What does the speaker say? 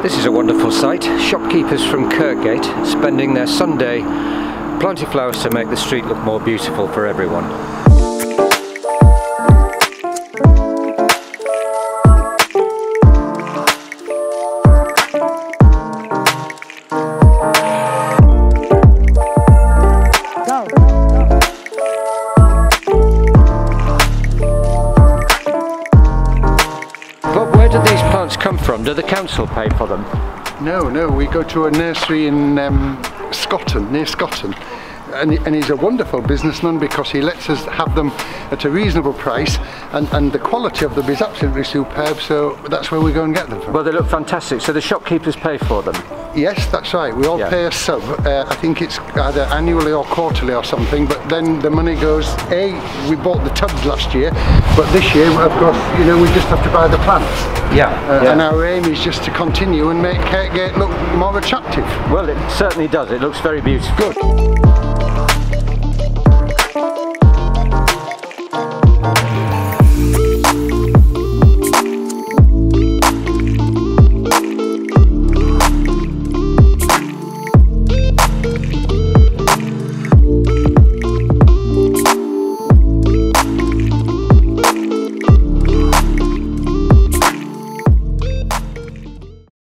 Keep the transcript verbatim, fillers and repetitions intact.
This is a wonderful sight. Shopkeepers from Kirkgate spending their Sunday planting flowers to make the street look more beautiful for everyone. Where do these plants come from? Do the council pay for them? No, no, we go to a nursery in um, Scotland, near Scotland. And, and he's a wonderful businessman because he lets us have them at a reasonable price, and, and the quality of them is absolutely superb, so that's where we go and get them from. Well, they look fantastic. So the shopkeepers pay for them? Yes, that's right. We all yeah. pay a sub. Uh, I think it's either annually or quarterly or something, but then the money goes, A, we bought the tubs last year, but this year, of course, you know, we just have to buy the plants. Yeah. Uh, yeah. And our aim is just to continue and make Kirkgate look more attractive. Well, it certainly does. It looks very beautiful. Good.